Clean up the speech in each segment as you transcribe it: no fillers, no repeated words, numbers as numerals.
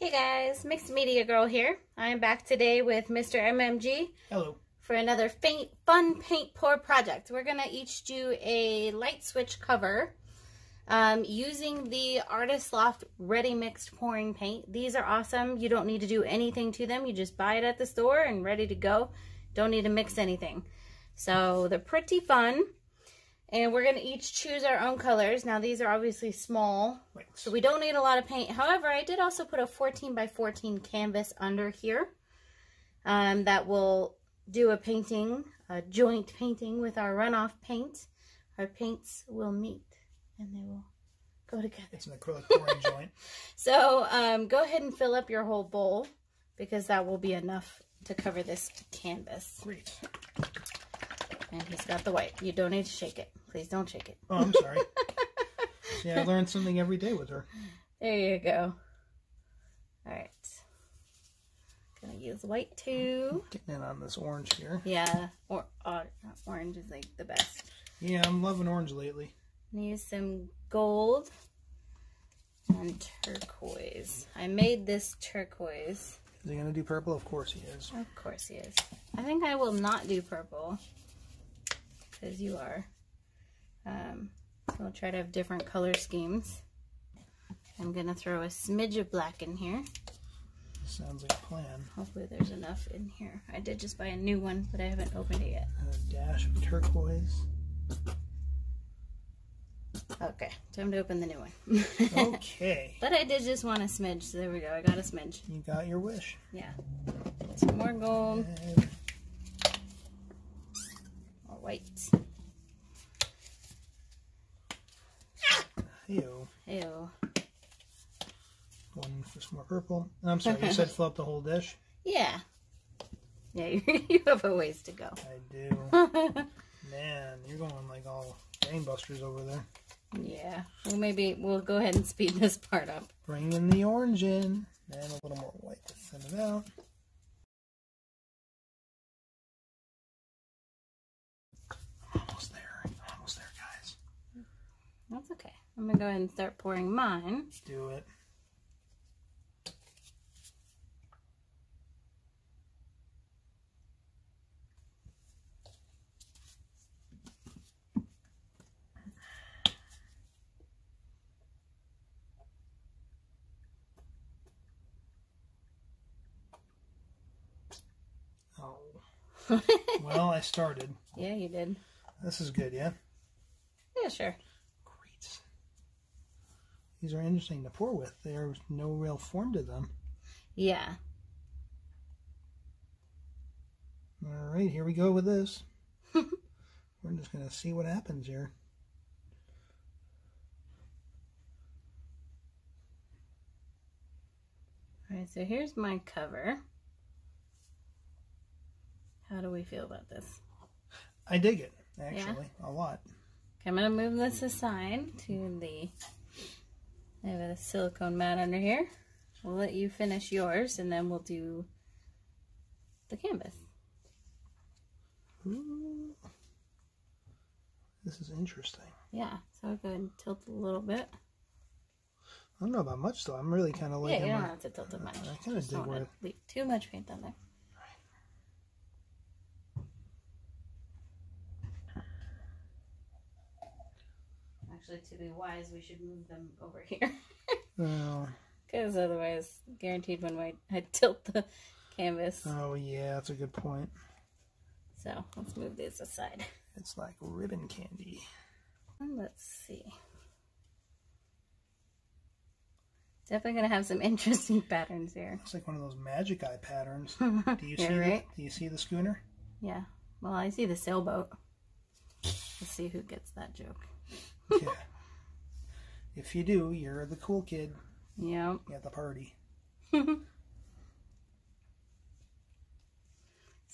Hey guys, Mixed Media Girl here. I am back today with Mr. MMG. Hello. For another fun paint pour project. We're going to each do a light switch cover using the Artist's Loft Ready Mixed Pouring Paint. These are awesome. You don't need to do anything to them. You just buy it at the store and ready to go. Don't need to mix anything. So they're pretty fun. And we're going to each choose our own colors. Now these are obviously small, so we don't need a lot of paint. However, I did also put a 14 by 14 canvas under here that will do a painting, a joint painting with our runoff paint. Our paints will meet and they will go together. It's an acrylic pouring joint. So go ahead and fill up your whole bowl because that will be enough to cover this canvas. Great. And he's got the white. You don't need to shake it. Please don't shake it. Oh, I'm sorry. See, I learn something every day with her. There you go. All right. Gonna use white too. Getting in on this orange here. Yeah. Orange is like the best. Yeah, I'm loving orange lately. I'm gonna use some gold and turquoise. I made this turquoise. Is he gonna do purple? Of course he is. Of course he is. I think I will not do purple. As you are. We'll try to have different color schemes. I'm going to throw a smidge of black in here. Sounds like a plan. Hopefully there's enough in here. I did just buy a new one, but I haven't opened it yet. A dash of turquoise. Okay, time to open the new one. Okay. But I did just want a smidge, so there we go. I got a smidge. You got your wish. Yeah. Some more gold. And white. Ew. Ew. One for some more purple. I'm sorry, you said fill up the whole dish? Yeah. Yeah, you have a ways to go. I do. Man, you're going like all gangbusters over there. Yeah. Well, maybe we'll go ahead and speed this part up. Bring in the orange in. And a little more white to send it out. That's okay. I'm going to go ahead and start pouring mine. Let's do it. Oh. Well, I started. Yeah, you did. This is good, yeah? Yeah, sure. These are interesting to pour with. There's no real form to them. Yeah. All right, here we go with this. We're just going to see what happens here. All right, so here's my cover. How do we feel about this? I dig it, actually, yeah. A lot. Okay, I'm going to move this aside to the... I have a silicone mat under here. We'll let you finish yours, and then we'll do the canvas. Ooh. This is interesting. Yeah, so I'll go ahead and tilt a little bit. I don't know about much, though. I'm really kind of like... Yeah, you don't have to tilt it much. I kind of dig where... Don't leave too much paint on there. Actually, to be wise, we should move them over here. Because otherwise, guaranteed one way I'd tilt the canvas. Oh, yeah, that's a good point. So, let's move these aside. It's like ribbon candy. And let's see. Definitely going to have some interesting patterns here. It's like one of those magic eye patterns. Do you see right? Do you see the schooner? Yeah. Well, I see the sailboat. Let's see who gets that joke. Yeah. If you do, you're the cool kid. Yeah. At the party. So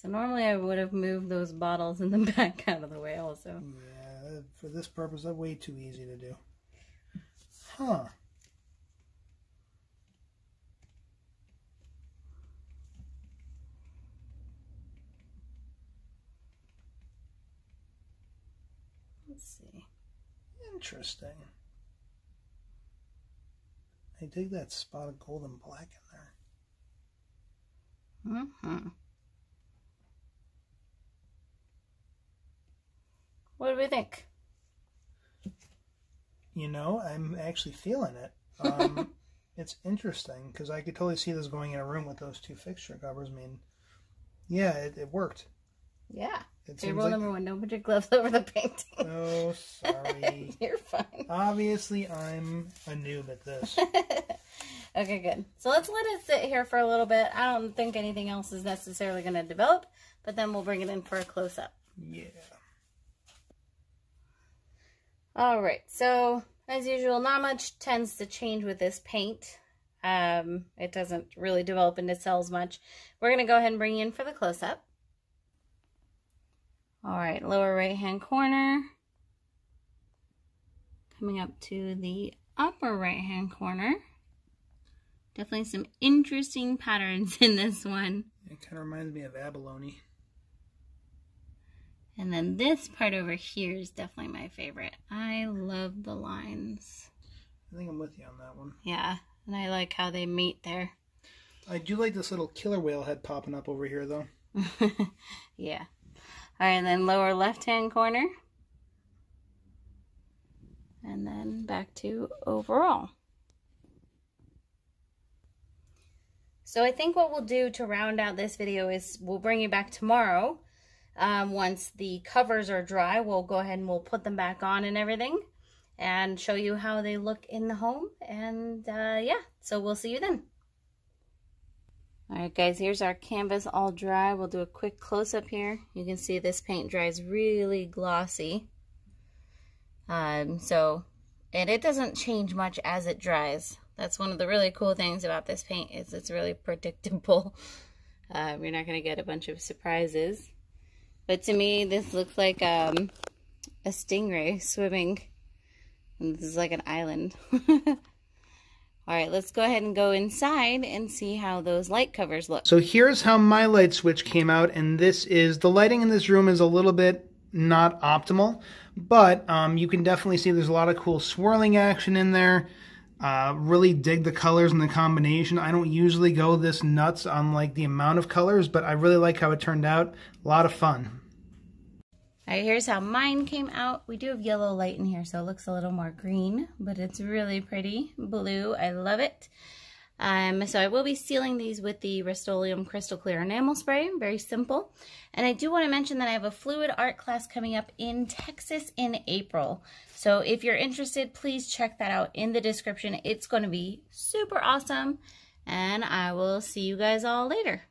normally I would have moved those bottles in the back out of the way also. Yeah, for this purpose, that's way too easy to do. Huh. Let's see. Interesting. I dig that spot of gold and black in there. What do we think? You know, I'm actually feeling it. It's interesting because I could totally see this going in a room with those two fixture covers. I mean, yeah, it worked. Yeah. Okay, rule number one, don't put your gloves over the painting. Oh, sorry. You're fine. Obviously, I'm a noob at this. Okay, good. So let's let it sit here for a little bit. I don't think anything else is necessarily going to develop, but then we'll bring it in for a close-up. Yeah. All right, so as usual, not much tends to change with this paint. It doesn't really develop into cells much. We're going to go ahead and bring you in for the close-up. All right, lower right-hand corner. Coming up to the upper right-hand corner. Definitely some interesting patterns in this one. It kind of reminds me of abalone. And then this part over here is definitely my favorite. I love the lines. I think I'm with you on that one. Yeah, and I like how they meet there. I do like this little killer whale head popping up over here, though. Yeah. All right, and then lower left-hand corner. And then back to overall. So I think what we'll do to round out this video is we'll bring you back tomorrow. Once the covers are dry, we'll go ahead and we'll put them back on and everything. And show you how they look in the home. And yeah, so we'll see you then. Alright guys, here's our canvas all dry. We'll do a quick close-up here. You can see this paint dries really glossy. And it doesn't change much as it dries. That's one of the really cool things about this paint is it's really predictable. You're not going to get a bunch of surprises. But to me, this looks like a stingray swimming. And this is like an island. All right, let's go ahead and go inside and see how those light covers look. So here's how my light switch came out, and this is, the lighting in this room is a little bit not optimal, but you can definitely see there's a lot of cool swirling action in there. Really dig the colors and the combination. I don't usually go this nuts on like the amount of colors, but I really like how it turned out. A lot of fun. All right, here's how mine came out. We do have yellow light in here, so it looks a little more green, but it's really pretty blue. I love it. So I will be sealing these with the Rust-Oleum Crystal Clear Enamel Spray. Very simple. And I do want to mention that I have a fluid art class coming up in Texas in April. So if you're interested, please check that out in the description. It's going to be super awesome, and I will see you guys all later.